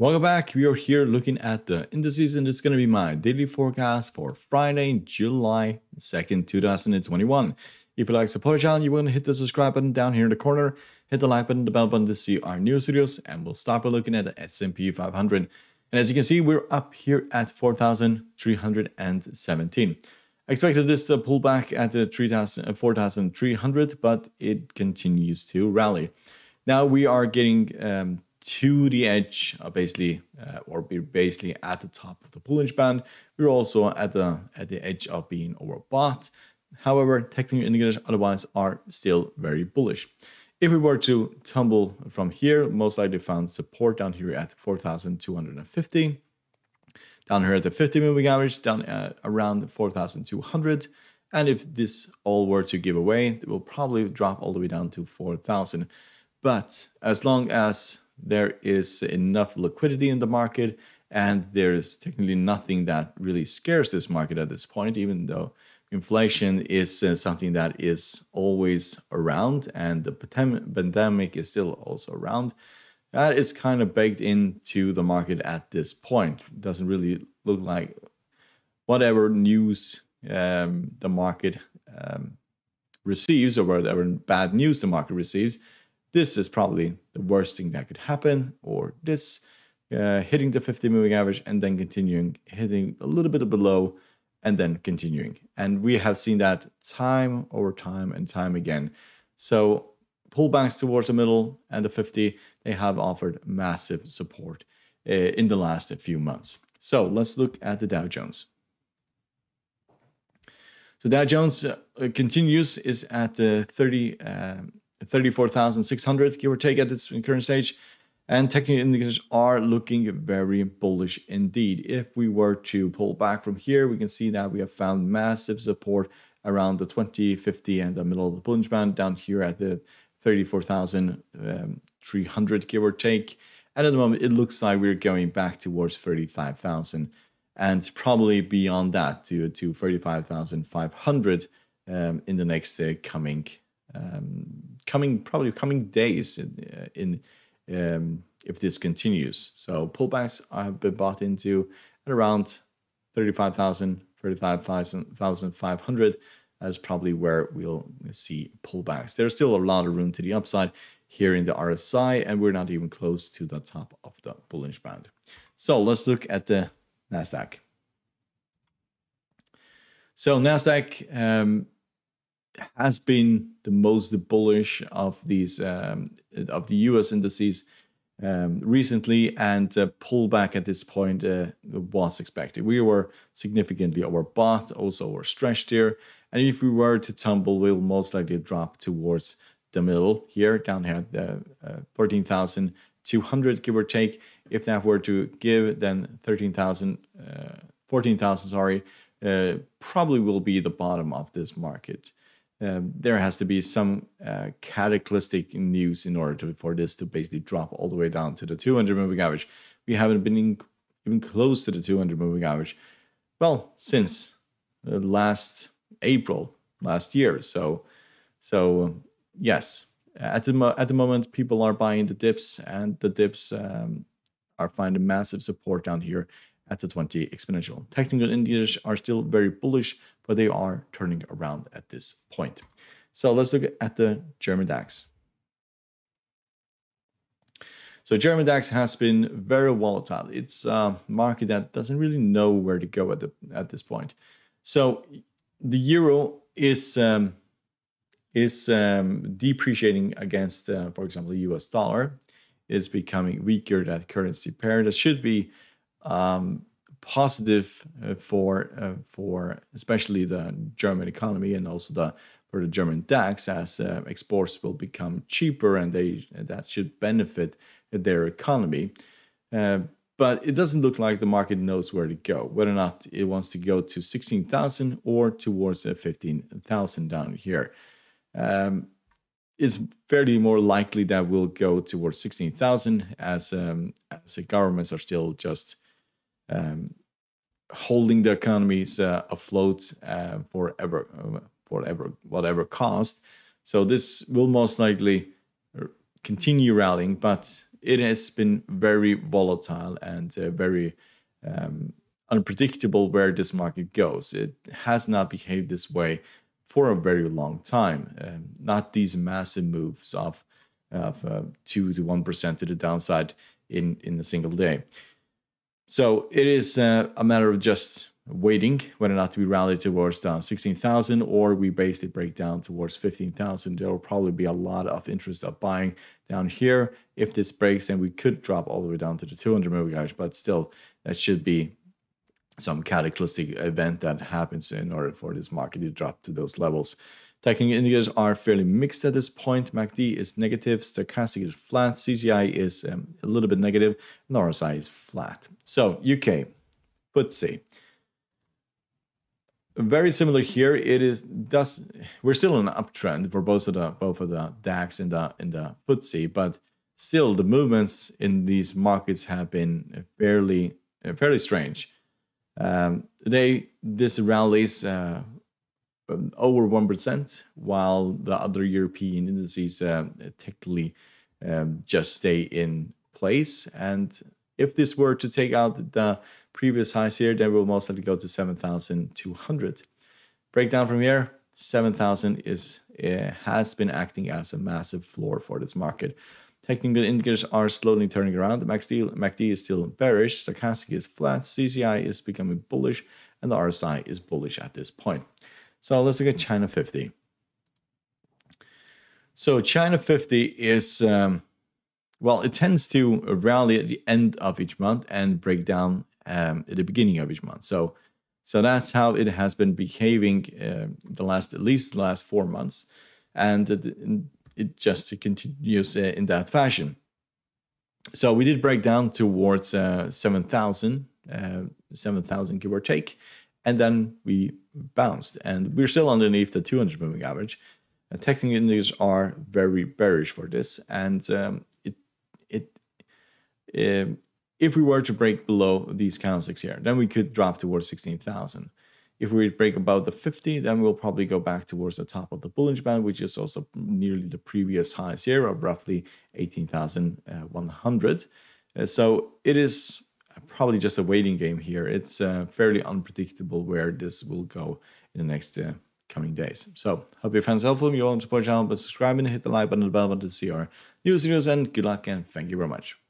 Welcome back. We are here looking at the indices, and it's going to be my daily forecast for Friday, July 2nd, 2021. If you like support the channel, you want to hit the subscribe button down here in the corner, hit the like button, the bell button to see our new videos, and we'll start by looking at the S&P 500. And as you can see, we're up here at 4,317. I expected this to pull back at the 4,300, but it continues to rally. Now we are getting to the edge of basically at the top of the bullish band. We're also at the edge of being overbought. However, technical indicators otherwise are still very bullish. If we were to tumble from here, most likely found support down here at 4,250, down here at the 50 moving average, down at around 4,200. And if this all were to give away, it will probably drop all the way down to 4,000. But as long as there is enough liquidity in the market, and there's technically nothing that really scares this market at this point, even though inflation is something that is always around, and the pandemic is still also around, that is kind of baked into the market at this point. It doesn't really look like whatever news the market receives, or whatever bad news the market receives, this is probably the worst thing that could happen, or this hitting the 50 moving average and then continuing, hitting a little bit below and then continuing. And we have seen that time over time and time again. So pullbacks towards the middle and the 50, they have offered massive support in the last few months. So let's look at the Dow Jones. So Dow Jones continues, is at the 34,600, give or take, at its current stage, and technical indicators are looking very bullish indeed. If we were to pull back from here, we can see that we have found massive support around the 20, 50, and the middle of the bullish band, down here at the 34,300, give or take. And at the moment, it looks like we're going back towards 35,000, and probably beyond that to 35,500 in the next coming days if this continues. So pullbacks have been bought into at around 35,000, 35,500. That's probably where we'll see pullbacks. There's still a lot of room to the upside here in the RSI, and we're not even close to the top of the bullish band. So let's look at the Nasdaq. So Nasdaq has been the most bullish of these of the US indices recently, and pullback at this point was expected. We were significantly overbought, also overstretched here, and if we were to tumble, we'll most likely drop towards the middle here, down here at the 14,200, give or take. If that were to give, then 14,000, sorry, probably will be the bottom of this market. There has to be some cataclysmic news in order for this to basically drop all the way down to the 200 moving average. We haven't been even close to the 200 moving average, well, since last April last year. So yes, at the moment, people are buying the dips, and the dips are finding massive support down here at the 20 exponential. Technical indicators are still very bullish, but they are turning around at this point. So let's look at the German DAX. So German DAX has been very volatile. It's a market that doesn't really know where to go at this point. So the euro is depreciating against, for example, the US dollar. It's becoming weaker, that currency pair. That should be positive for especially the German economy, and also for the German DAX, as exports will become cheaper, and that should benefit their economy. But it doesn't look like the market knows where to go, whether or not it wants to go to 16,000 or towards 15,000 down here. It's fairly more likely that we'll go towards 16,000, as the governments are still just holding the economies afloat forever, whatever cost. So this will most likely continue rallying, but it has been very volatile and very unpredictable where this market goes. It has not behaved this way for a very long time. Not these massive moves of 2 to 1% to the downside in a single day. So it is a matter of just waiting whether or not we rally towards 16,000 or we basically break down towards 15,000. There will probably be a lot of interest of buying down here. If this breaks, then we could drop all the way down to the 200 moving average, but still that should be some cataclysmic event that happens in order for this market to drop to those levels. Technical indicators are fairly mixed at this point. MACD is negative, stochastic is flat, CCI is a little bit negative, and RSI is flat. So UK, FTSE. Very similar here. It is we're still on an uptrend for both of the DAX and the FTSE, but still the movements in these markets have been fairly strange. Today, this rallies over 1%, while the other European indices technically just stay in place. And if this were to take out the previous highs here, then we'll most likely go to 7,200. Breakdown from here, 7,000 has been acting as a massive floor for this market. Technical indicators are slowly turning around. The MACD is still bearish, stochastic is flat, CCI is becoming bullish, and the RSI is bullish at this point. So let's look at China 50. So China 50 is... well, it tends to rally at the end of each month and break down at the beginning of each month. So that's how it has been behaving at least the last 4 months. And it just continues in that fashion. So we did break down towards 7,000 give or take. And then we bounced. And we're still underneath the 200 moving average. Technical indicators are very bearish for this. And... if we were to break below these candlesticks here, then we could drop towards 16,000. If we break above the 50, then we'll probably go back towards the top of the bullish band, which is also nearly the previous highs here of roughly 18,100. So it is probably just a waiting game here. It's fairly unpredictable where this will go in the next coming days. So hope you found this helpful. If you want to support the channel by subscribing, hit the like button and the bell button to see our news videos, and good luck and thank you very much.